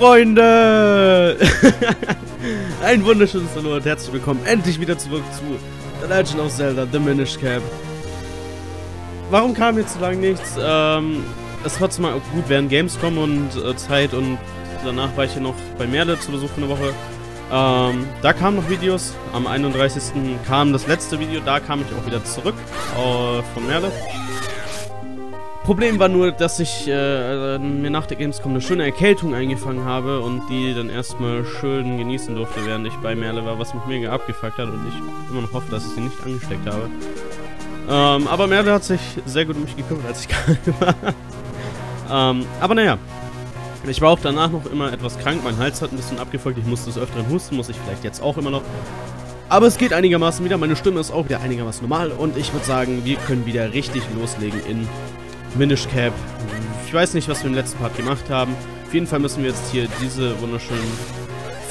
Freunde! Ein wunderschönes Hallo und herzlich willkommen endlich wieder zurück zu The Legend of Zelda: The Minish Cap. Warum kam jetzt so lange nichts? Es war zwar gut während Gamescom und Zeit, und danach war ich ja noch bei Merle zu Besuch für eine Woche. Da kamen noch Videos. Am 31. kam das letzte Video, da kam ich auch wieder zurück von Merle. Problem war nur, dass ich mir nach der Gamescom eine schöne Erkältung eingefangen habe und die dann erstmal schön genießen durfte, während ich bei Merle war, was mich mega abgefuckt hat und ich immer noch hoffe, dass ich sie nicht angesteckt habe. Aber Merle hat sich sehr gut um mich gekümmert, als ich krank war. Aber naja, ich war auch danach noch immer etwas krank, mein Hals hat ein bisschen abgefuckt, ich musste des Öfteren husten, muss ich vielleicht jetzt auch immer noch. Aber es geht einigermaßen wieder, meine Stimme ist auch wieder einigermaßen normal und ich würde sagen, wir können wieder richtig loslegen in Minish Cap. Ich weiß nicht, was wir im letzten Part gemacht haben. Auf jeden Fall müssen wir jetzt hier diese wunderschönen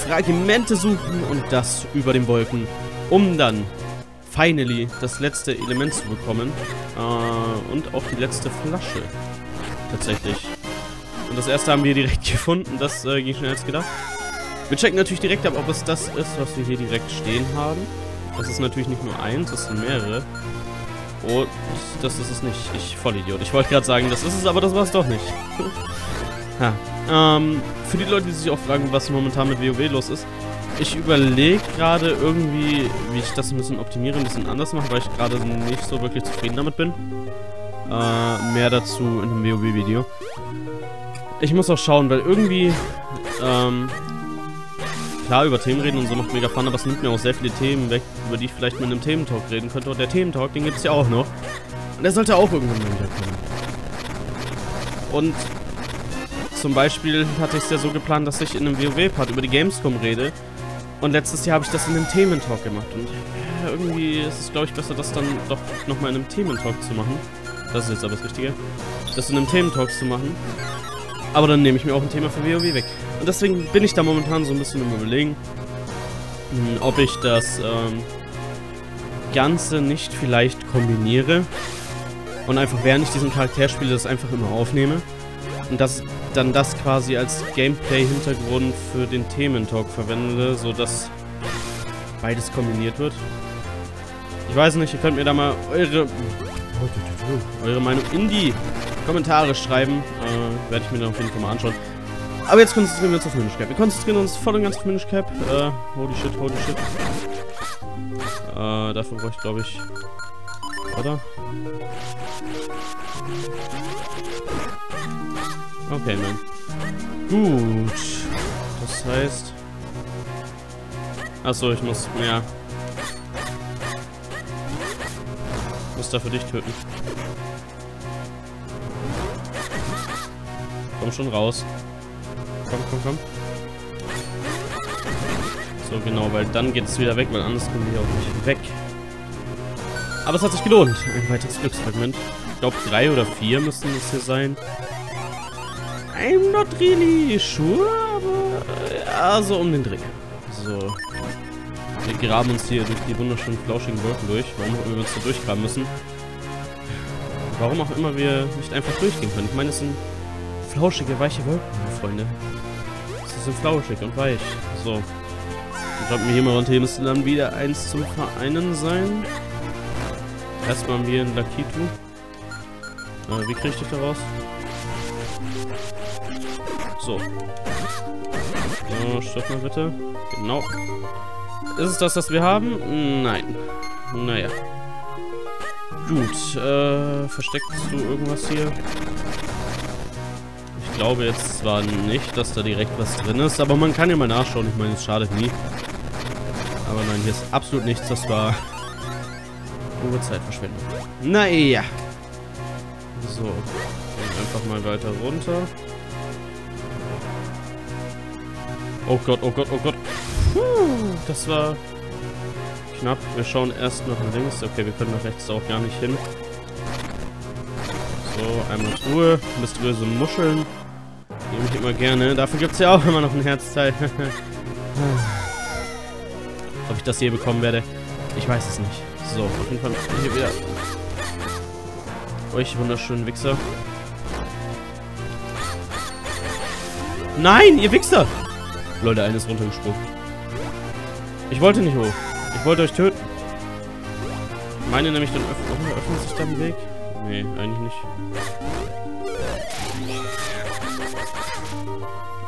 Fragmente suchen und das über den Wolken, um dann finally das letzte Element zu bekommen und auch die letzte Flasche tatsächlich. Und das erste haben wir direkt gefunden, das ging schneller als gedacht. Wir checken natürlich direkt ab, ob es das ist, was wir hier direkt stehen haben. Das ist natürlich nicht nur eins, das sind mehrere. Oh, das ist es nicht. Ich Vollidiot. Ich wollte gerade sagen, das ist es, aber das war es doch nicht. Ha. Für die Leute, die sich auch fragen, was momentan mit WoW los ist, ich überlege gerade irgendwie, wie ich das ein bisschen optimiere, ein bisschen anders mache, weil ich gerade nicht so wirklich zufrieden damit bin. Mehr dazu in einem WoW-Video. Ich muss auch schauen, weil irgendwie, klar, über Themen reden und so macht mega Fun, aber es nimmt mir auch sehr viele Themen weg, über die ich vielleicht mit einem Thementalk reden könnte. Und der Thementalk, den gibt es ja auch noch. Und der sollte auch irgendwann mal wiederkommen. Und zum Beispiel hatte ich es ja so geplant, dass ich in einem WoW-Part über die Gamescom rede. Und letztes Jahr habe ich das in einem Thementalk gemacht. Und irgendwie ist es, glaube ich, besser, das dann doch nochmal in einem Thementalk zu machen. Das ist jetzt aber das Richtige. Das in einem Thementalk zu machen. Aber dann nehme ich mir auch ein Thema für WoW weg. Und deswegen bin ich da momentan so ein bisschen im Überlegen, ob ich das Ganze nicht vielleicht kombiniere und einfach, während ich diesen Charakter spiele, das einfach immer aufnehme und das quasi als Gameplay-Hintergrund für den Thementalk verwende, sodass beides kombiniert wird. Ich weiß nicht, ihr könnt mir da mal eure Meinung in die Kommentare schreiben, werde ich mir dann auf jeden Fall mal anschauen. Aber jetzt konzentrieren wir uns auf Minish Cap. Wir konzentrieren uns voll und ganz auf Minish Cap. Holy shit, holy shit. Dafür brauche ich, glaube ich, oder? Okay, nein. Gut. Das heißt... Achso, ich muss... Ja. Ich muss dafür dich töten. Komm schon raus. Komm, komm, komm. So, genau, weil dann geht es wieder weg, weil anders kommen wir auch nicht weg. Aber es hat sich gelohnt. Ein weiteres Glücksfragment. Ich glaube, 3 oder 4 müssen es hier sein. I'm not really sure, aber ja, so um den Dreh. So. Wir graben uns hier durch die wunderschönen, flauschigen Wolken durch. Warum auch immer wir uns da durchgraben müssen. Warum auch immer wir nicht einfach durchgehen können. Ich meine, es sind flauschige, weiche Wolken, Freunde. Sie sind flauschig und weich. So. Ich glaube, hier mal runter, hier müsste dann wieder eins zum Vereinen sein. Erstmal haben wir einen Lakitu. Wie kriege ich dich da raus? So. Stopp mal bitte. Genau. Ist es das, was wir haben? Nein. Naja. Gut. Versteckst du irgendwas hier? Ich glaube jetzt zwar nicht, dass da direkt was drin ist, aber man kann ja mal nachschauen. Ich meine, es schadet nie. Aber nein, hier ist absolut nichts. Das war pure Zeitverschwendung. Naja. So. Einfach mal weiter runter. Oh Gott, oh Gott, oh Gott. Puh, das war knapp. Wir schauen erst nach links. Okay, wir können nach rechts auch gar nicht hin. So, einmal Truhe. Mysteriöse Muscheln. Nehme ich immer gerne. Dafür gibt es ja auch immer noch ein Herzteil. Ob ich das hier bekommen werde, ich weiß es nicht. So, auf jeden Fall hier wieder. Euch wunderschönen Wichser. Nein, ihr Wichser! Leute, einer ist runtergesprungen. Ich wollte nicht hoch. Ich wollte euch töten. Meine nämlich dann öffnet sich dann ein Weg? Nee, eigentlich nicht.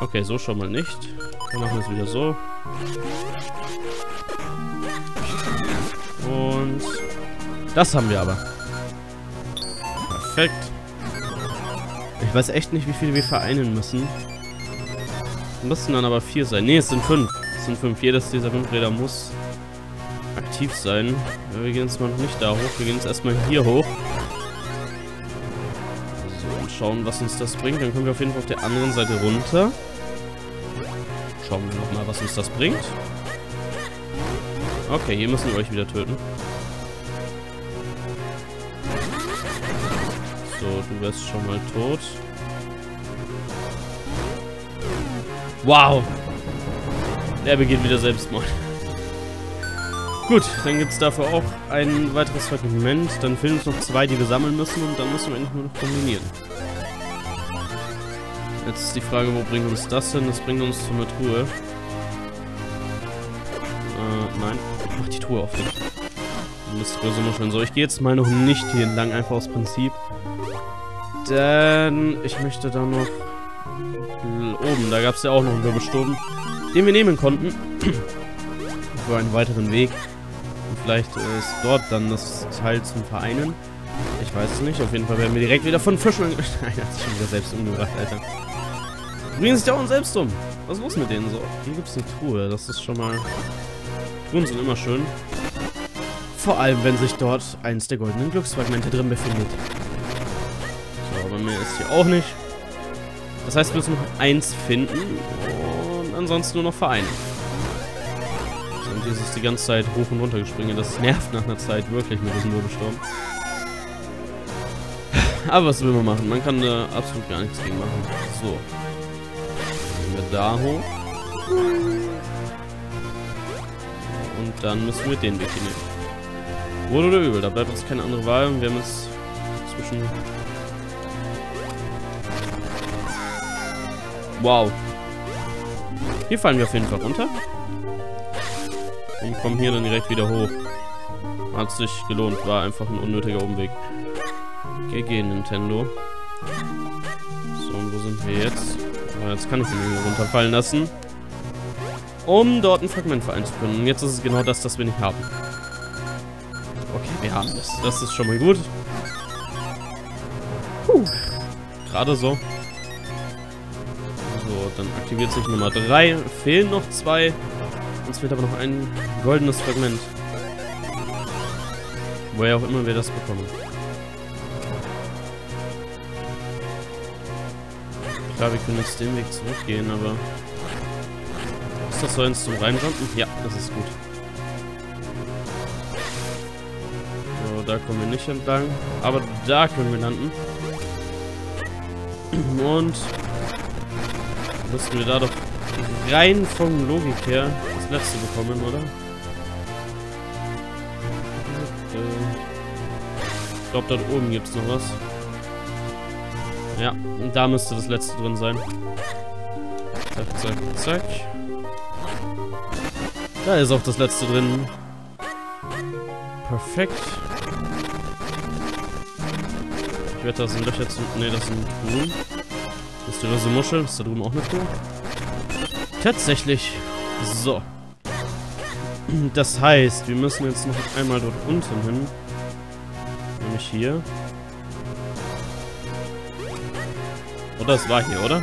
Okay, so schon mal nicht. Dann machen wir es wieder so. Und das haben wir aber. Perfekt. Ich weiß echt nicht, wie viele wir vereinen müssen. Müssen dann aber 4 sein. Ne, es sind 5. Es sind 5. Jedes dieser 5 Räder muss aktiv sein. Ja, wir gehen jetzt mal nicht da hoch. Wir gehen jetzt erstmal hier hoch. So, und schauen, was uns das bringt. Dann können wir auf jeden Fall auf der anderen Seite runter. Schauen wir nochmal, was uns das bringt. Okay, hier müssen wir euch wieder töten. So, du wirst schon mal tot. Wow! Der begeht wieder Selbstmord. Gut, dann gibt es dafür auch ein weiteres Fragment. Dann fehlen uns noch 2, die wir sammeln müssen. Und dann müssen wir endlich nur noch kombinieren. Jetzt ist die Frage, wo bringt uns das hin? Das bringt uns zu einer Truhe. Nein. Ich mach die Truhe auf nicht. Das ist immer schön so. Ich gehe jetzt mal noch nicht hier entlang, einfach aus Prinzip. Denn ich möchte da noch... Oben, da gab es ja auch noch einen Wirbelsturm, den wir nehmen konnten. Für einen weiteren Weg. Und vielleicht ist dort dann das Teil zum Vereinen. Ich weiß es nicht. Auf jeden Fall werden wir direkt wieder von Fischen angeschnitten. Einer hat sich schon wieder selbst umgebracht, Alter. Bringen sich ja auch selbst um. Was ist los mit denen so? Hier gibt es eine Truhe. Das ist schon mal... Truhen sind immer schön. Vor allem, wenn sich dort eins der goldenen Glücksfragmente drin befindet. So, aber mehr ist hier auch nicht. Das heißt, wir müssen noch eins finden und ansonsten nur noch vereinen. So, und dieses die ganze Zeit hoch und runter gespringen, das nervt nach einer Zeit wirklich mit diesem Wirbelsturm. Aber was will man machen? Man kann da absolut gar nichts gegen machen. So. Gehen wir da hoch. Und dann müssen wir den Weg hier nehmen. Wohl oder übel, da bleibt uns keine andere Wahl und wir haben es zwischen... Wow. Hier fallen wir auf jeden Fall runter. Und kommen hier dann direkt wieder hoch. Hat sich gelohnt. War einfach ein unnötiger Umweg. GG, Nintendo. So, und wo sind wir jetzt? Aber jetzt kann ich ihn wieder runterfallen lassen. Um dort ein Fragment vereinen zu können. Und jetzt ist es genau das, das wir nicht haben. Okay, wir haben das. Das ist schon mal gut. Puh. Gerade so. Dann aktiviert sich Nummer 3. Fehlen noch 2. Uns fehlt aber noch ein goldenes Fragment. Woher auch immer wir das bekommen. Klar, wir können jetzt den Weg zurückgehen, aber... Ist das so eins zum Reinjumpen? Ja, das ist gut. So, da kommen wir nicht entlang. Aber da können wir landen. Und... Müssten wir da doch rein von Logik her das letzte bekommen, oder? Ich glaube, dort oben gibt es noch was. Ja, und da müsste das letzte drin sein. Zack, zack, zack. Da ist auch das letzte drin. Perfekt. Ich wette, das sind Löcher zum... Ne, das sind Truhen. Ist die Rose Muschel? Ist da drüben auch eine Truhe? Tatsächlich. So. Das heißt, wir müssen jetzt noch einmal dort unten hin. Nämlich hier. Oder es war hier, oder?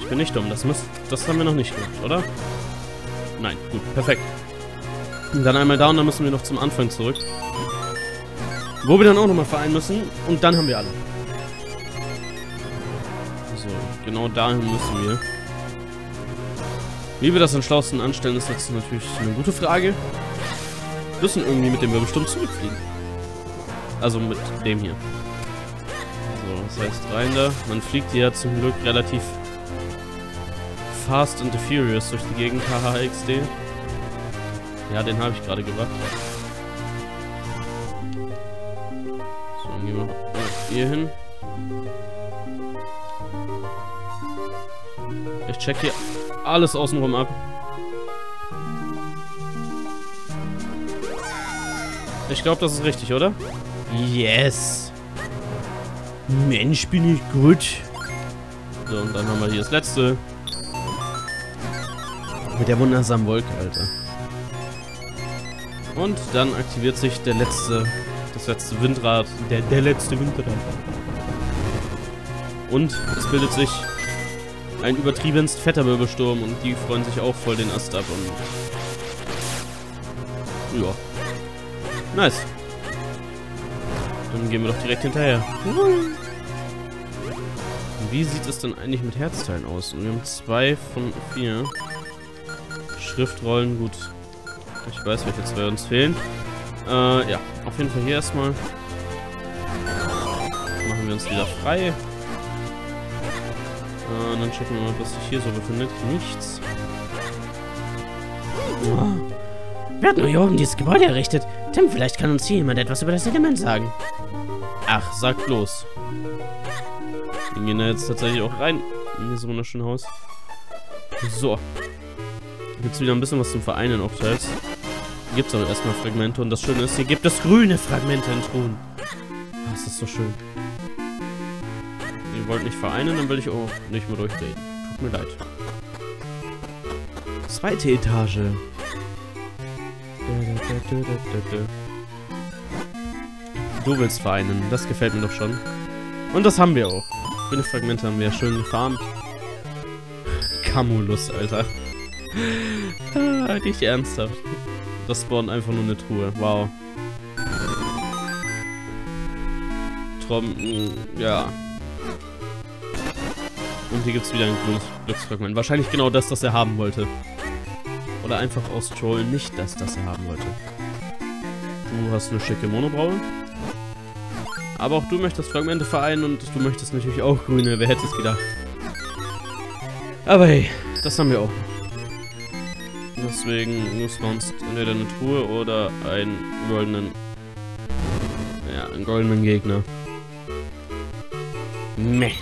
Ich bin nicht dumm. Das haben wir noch nicht gemacht, oder? Nein. Gut. Perfekt. Und dann einmal da und dann müssen wir noch zum Anfang zurück. Wo wir dann auch nochmal vereinen müssen. Und dann haben wir alle. Genau dahin müssen wir. Wie wir das am schlausten anstellen, ist jetzt natürlich eine gute Frage. Wir müssen irgendwie mit dem Wirbelsturm zurückfliegen. Also mit dem hier. So, das heißt rein da. Man fliegt hier zum Glück relativ fast and the furious durch die Gegend. HHXD. Ja, den habe ich gerade gemacht. So, dann gehen wir hier hin. Ich check hier alles außenrum ab. Ich glaube, das ist richtig, oder? Yes! Mensch, bin ich gut. So, und dann haben wir hier das letzte. Mit der wundersamen Wolke, Alter. Und dann aktiviert sich der letzte, das letzte Windrad. Der letzte Windrad. Und es bildet sich ein übertriebenst fetter Wirbelsturm und die freuen sich auch voll den Ast ab. Und ja. Nice. Dann gehen wir doch direkt hinterher. Und wie sieht es denn eigentlich mit Herzteilen aus? Und wir haben 2 von 4. Schriftrollen, gut. Ich weiß, welche 2 uns fehlen. Ja, auf jeden Fall hier erstmal. Machen wir uns wieder frei. Und dann checken wir mal, was sich hier so befindet. Nichts. Oh. Wir hatten hier oben dieses Gebäude errichtet. Tim, vielleicht kann uns hier jemand etwas über das Element sagen. Ach, sag bloß. Wir gehen da jetzt tatsächlich auch rein in dieses wunderschöne Haus. So. Jetzt wieder ein bisschen was zum Vereinen aufteilt. Hier gibt es aber erstmal Fragmente und das Schöne ist, hier gibt es grüne Fragmente in Truhen. Oh, das ist so schön. Ihr wollt nicht vereinen, dann will ich auch nicht mehr durchreden. Tut mir leid. Zweite Etage. Du willst vereinen, das gefällt mir doch schon. Und das haben wir auch. Grüne Fragmente haben wir ja schön gefarmt. Camulus, Alter. Nicht ernsthaft. Das spawnt einfach nur eine Truhe. Wow. Trompen, ja. Und hier gibt es wieder ein grünes Glücksfragment. Wahrscheinlich genau das, das er haben wollte. Oder einfach aus Troll nicht das, das er haben wollte. Du hast eine schicke Monobraue. Aber auch du möchtest Fragmente vereinen und du möchtest natürlich auch grüne. Wer hätte es gedacht? Aber hey, das haben wir auch. Deswegen muss man uns entweder eine Truhe oder einen goldenen... Ja, einen goldenen Gegner. Meh.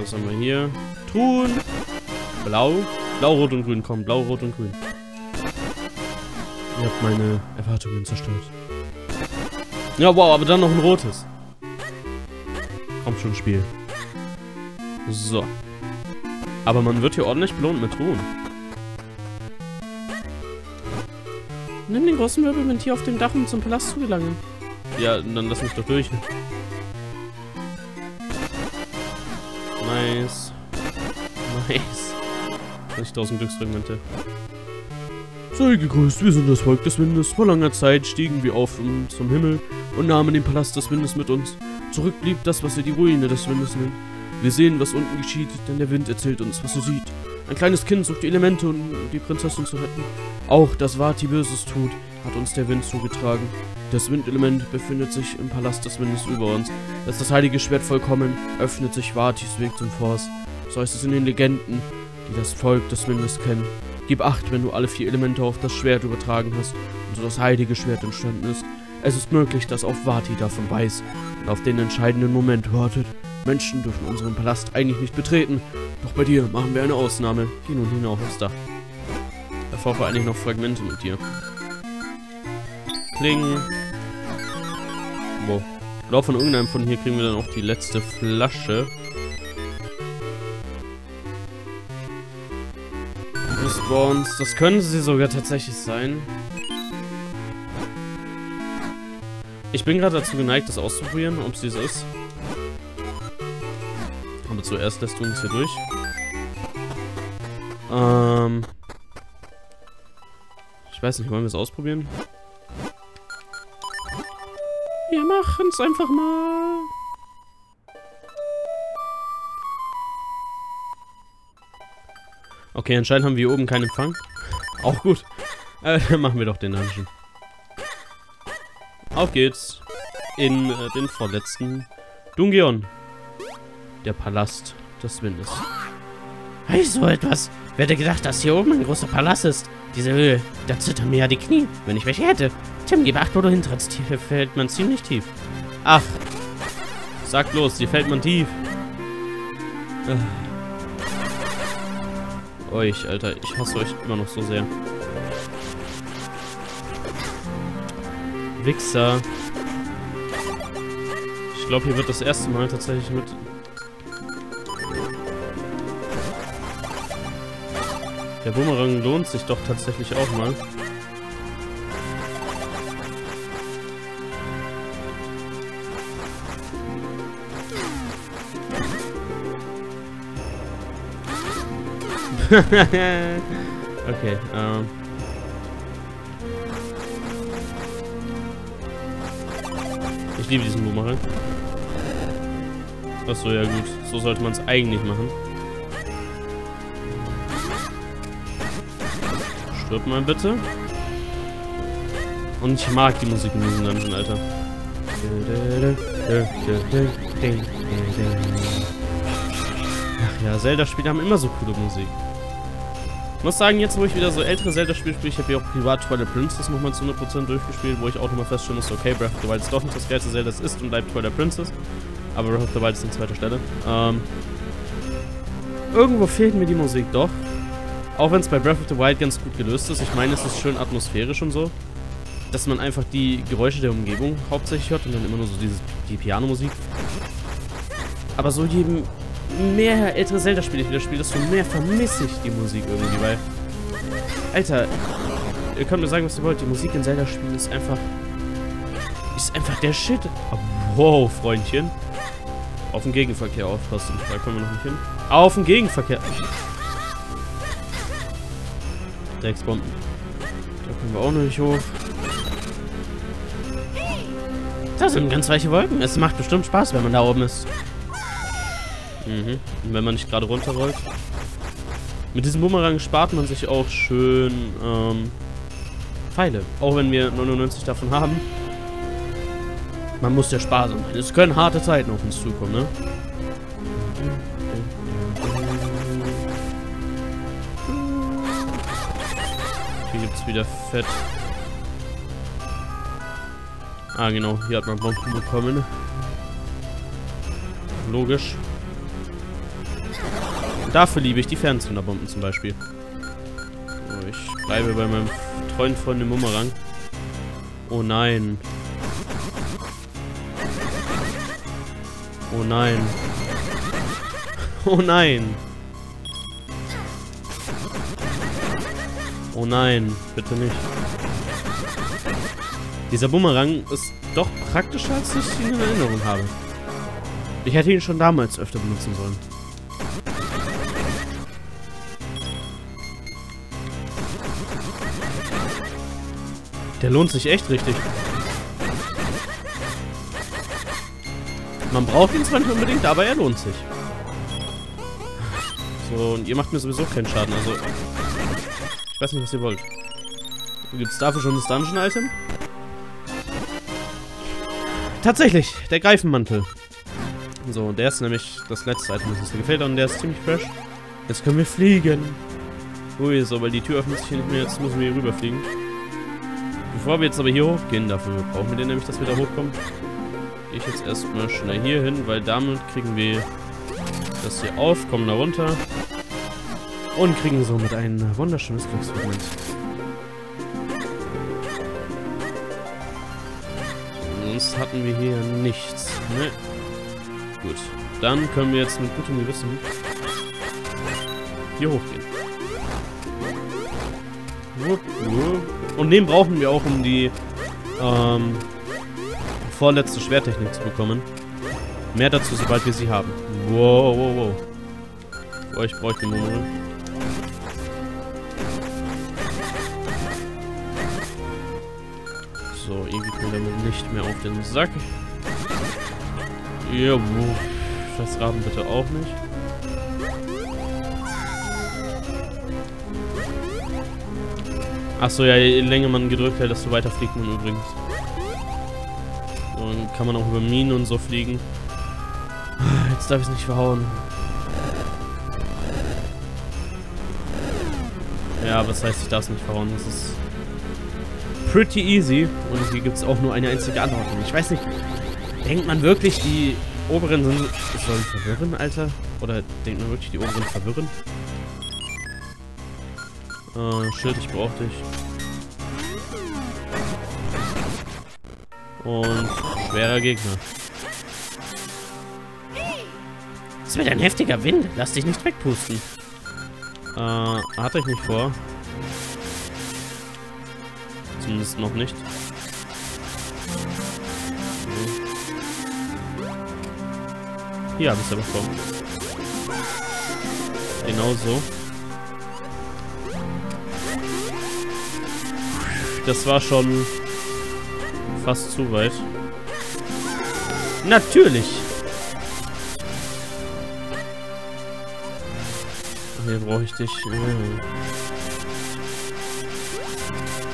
Was haben wir hier? Truhen! Blau. Blau, Rot und Grün. Komm, Blau, Rot und Grün. Ihr habt meine Erwartungen zerstört. Ja, wow, aber dann noch ein rotes. Kommt schon, Spiel. So. Aber man wird hier ordentlich belohnt mit Truhen. Nimm den großen Wirbel mit hier auf dem Dach, um zum Palast zu gelangen. Ja, dann lass mich doch durch. Nice. Nice. 20.000 Glücksfragmente. Sei gegrüßt, wir sind das Volk des Windes. Vor langer Zeit stiegen wir auf zum Himmel und nahmen den Palast des Windes mit uns. Zurück blieb das, was ihr die Ruine des Windes nennt. Wir sehen, was unten geschieht, denn der Wind erzählt uns, was er sieht. Ein kleines Kind sucht die Elemente, um die Prinzessin zu retten. Auch, dass Vati Böses tut, hat uns der Wind zugetragen. Das Windelement befindet sich im Palast des Windes über uns. Dass das heilige Schwert vollkommen, öffnet sich Vatis Weg zum Forst. So heißt es in den Legenden, die das Volk des Windes kennen. Gib Acht, wenn du alle 4 Elemente auf das Schwert übertragen hast und so das heilige Schwert entstanden ist. Es ist möglich, dass auch Vati davon weiß und auf den entscheidenden Moment wartet. Menschen dürfen unseren Palast eigentlich nicht betreten, doch bei dir machen wir eine Ausnahme. Geh nun hinauf aufs Dach. Davor war eigentlich noch Fragmente mit dir. Klingen. Wow. Ich glaube, von irgendeinem von hier kriegen wir dann auch die letzte Flasche. Spawns, das können sie sogar tatsächlich sein. Ich bin gerade dazu geneigt, das auszuprobieren, ob sie es ist. Aber zuerst lässt du uns hier durch. Ich weiß nicht, wollen wir es ausprobieren? Wir machen es einfach mal. Okay, anscheinend haben wir hier oben keinen Empfang. Auch gut. Dann machen wir doch den Dungeon. Auf geht's. In den vorletzten Dungeon. Der Palast des Windes. Hey, so etwas. Wer hätte gedacht, dass hier oben ein großer Palast ist? Diese Höhe, da zittern mir ja die Knie, wenn ich welche hätte. Tim, gib Acht, wo du hintrittst. Hier fällt man ziemlich tief. Ach. Sag bloß, hier fällt man tief. Euch, Alter. Ich hasse euch immer noch so sehr. Wichser. Ich glaube, hier wird das erste Mal tatsächlich mit... Der Bumerang lohnt sich doch tatsächlich auch mal. Okay, Ich liebe diesen Boomerang. Achso, ja gut. So sollte man es eigentlich machen. Stirb mal bitte. Und ich mag die Musik in diesem Dungeon, Alter. Ach ja, Zelda-Spiele haben immer so coole Musik. Ich muss sagen, jetzt wo ich wieder so ältere Zelda-Spiele spiele, ich habe ja auch privat Twilight Princess nochmal zu 100% durchgespielt, wo ich auch nochmal feststellen musste, okay, Breath of the Wild ist doch nicht das geilste Zelda, das ist und bleibt Twilight Princess. Aber Breath of the Wild ist an zweiter Stelle. Irgendwo fehlt mir die Musik doch. Auch wenn es bei Breath of the Wild ganz gut gelöst ist. Ich meine, es ist schön atmosphärisch und so. Dass man einfach die Geräusche der Umgebung hauptsächlich hört und dann immer nur so die Pianomusik. Aber so jedem... mehr ältere Zelda-Spiele ich wieder spiele, desto mehr vermisse ich die Musik irgendwie, weil... Alter, ihr könnt mir sagen, was ihr wollt, die Musik in Zelda-Spielen ist einfach... ist einfach der Shit. Oh, wow, Freundchen. Auf den Gegenverkehr aufpassen, da können wir noch nicht hin. Auf den Gegenverkehr! Drecksbomben. Da können wir auch noch nicht hoch. Da sind ganz weiche Wolken. Es macht bestimmt Spaß, wenn man da oben ist. Mhm. Und wenn man nicht gerade runterrollt. Mit diesem Bumerang spart man sich auch schön Pfeile. Auch wenn wir 99 davon haben. Man muss ja sparsam sein. Es können harte Zeiten auf uns zukommen, ne? Hier gibt's wieder Fett. Ah genau, hier hat man Bomben bekommen. Logisch. Dafür liebe ich die Fernzünderbomben zum Beispiel. So, ich bleibe bei meinem treuen Freund im Bumerang. Oh nein. Oh nein. Oh nein. Oh nein, bitte nicht. Dieser Bumerang ist doch praktischer, als ich ihn in Erinnerung habe. Ich hätte ihn schon damals öfter benutzen sollen. Der lohnt sich echt richtig. Man braucht ihn zwar nicht unbedingt, aber er lohnt sich. So, und ihr macht mir sowieso keinen Schaden, also... Ich weiß nicht, was ihr wollt. Gibt's dafür schon das Dungeon-Item? Tatsächlich, der Greifenmantel. So, der ist nämlich das letzte Item, das uns gefällt, und der ist ziemlich fresh. Jetzt können wir fliegen. Ui, so, weil die Tür öffnet sich hier nicht mehr, jetzt müssen wir hier rüberfliegen. Bevor wir jetzt aber hier hochgehen, dafür brauchen wir den nämlich, dass wir da hochkommen. Ich jetzt erstmal schnell hier hin, weil damit kriegen wir das hier auf, kommen da runter und kriegen somit ein wunderschönes Glücksmoment. Sonst hatten wir hier nichts. Ne? Gut, dann können wir jetzt mit gutem Gewissen hier hochgehen. Und den brauchen wir auch, um die vorletzte Schwertechnik zu bekommen. Mehr dazu, sobald wir sie haben. Wow, wow, wow. Oh, ich brauche die Nummer. So, irgendwie kommen wir damit nicht mehr auf den Sack. Ja, das Raben bitte auch nicht. Achso, ja, je länger man gedrückt hält, desto weiter fliegt man übrigens. Und kann man auch über Minen und so fliegen. Jetzt darf ich es nicht verhauen. Ja, was heißt, ich darf es nicht verhauen? Das ist pretty easy. Und hier gibt es auch nur eine einzige Anordnung. Ich weiß nicht, denkt man wirklich, die oberen sind... Sollen verwirren, Alter? Oder denkt man wirklich, die oberen verwirren? Schild, ich brauch dich. Und schwerer Gegner. Es wird ein heftiger Wind. Lass dich nicht wegpusten. Hatte ich nicht vor. Zumindest noch nicht. Hier habe ich es ja bekommen. Genau so. Das war schon fast zu weit. Natürlich! Hier brauche ich dich.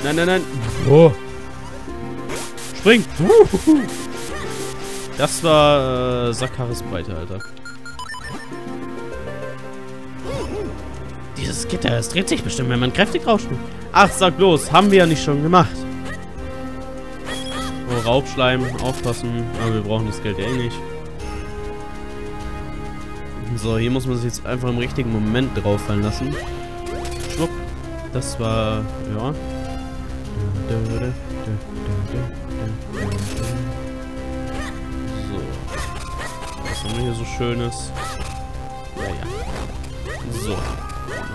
Nein, nein, nein. Oh. Spring! Das war Sackhaaresbreite, Alter. Dieses Gitter, es dreht sich bestimmt, wenn man kräftig rauscht. Ach, sag bloß, haben wir ja nicht schon gemacht. Oh, Raubschleim, aufpassen. Aber wir brauchen das Geld ja eh nicht. So, hier muss man sich jetzt einfach im richtigen Moment drauf fallen lassen. Schwupp. Das war... ja. So. Was haben wir hier so Schönes? Ja, ja. So.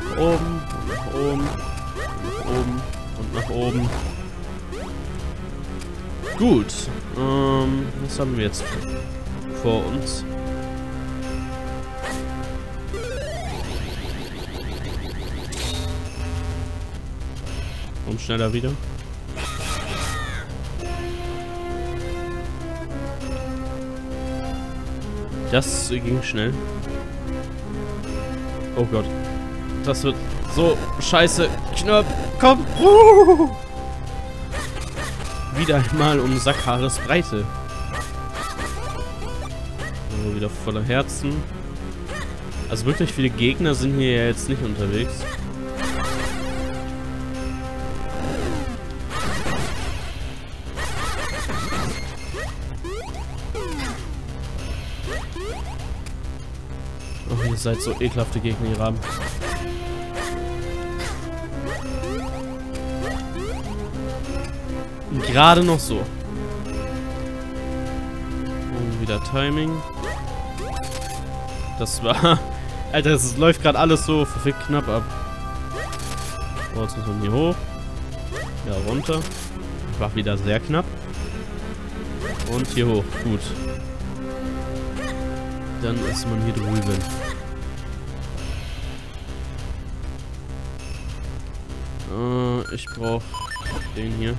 Nach oben, nach oben, nach oben und nach oben. Gut. Was haben wir jetzt vor uns? Und schneller wieder. Das ging schnell. Oh Gott. Das wird so scheiße. Knirp, komm. Wieder einmal um Sackhaaresbreite. So, wieder voller Herzen. Also wirklich viele Gegner sind hier ja jetzt nicht unterwegs. Ihr seid so ekelhafte Gegner, ihr Raben. Gerade noch so. Und wieder Timing. Das war... Alter, es läuft gerade alles so verfickt knapp ab. So, jetzt müssen wir hier hoch. Ja, runter. War wieder sehr knapp. Und hier hoch. Gut. Dann ist man hier drüben. Ich brauche den hier.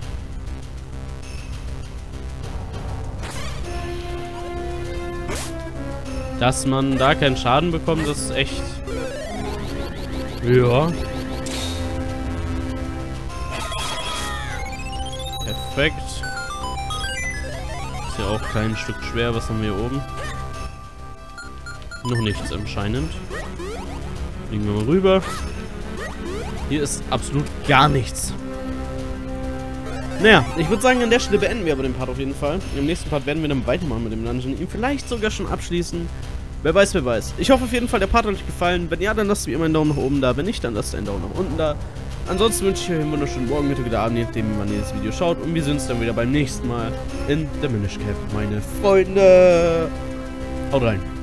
Dass man da keinen Schaden bekommt, das ist echt... Ja. Perfekt. Ist ja auch kein Stück schwer. Was haben wir hier oben? Noch nichts anscheinend. Fliegen wir mal rüber. Hier ist absolut gar nichts. Naja, ich würde sagen, an der Stelle beenden wir aber den Part auf jeden Fall. Im nächsten Part werden wir dann weitermachen mit dem Dungeon. Ihn vielleicht sogar schon abschließen. Wer weiß, wer weiß. Ich hoffe auf jeden Fall, der Part hat euch gefallen. Wenn ja, dann lasst wie immer einen Daumen nach oben da. Wenn nicht, dann lasst einen Daumen nach unten da. Ansonsten wünsche ich euch einen wunderschönen Morgen, Mittag oder Abend, nachdem ihr mal dieses Video schaut. Und wir sehen uns dann wieder beim nächsten Mal in The Minish Cap, meine Freunde. Haut rein.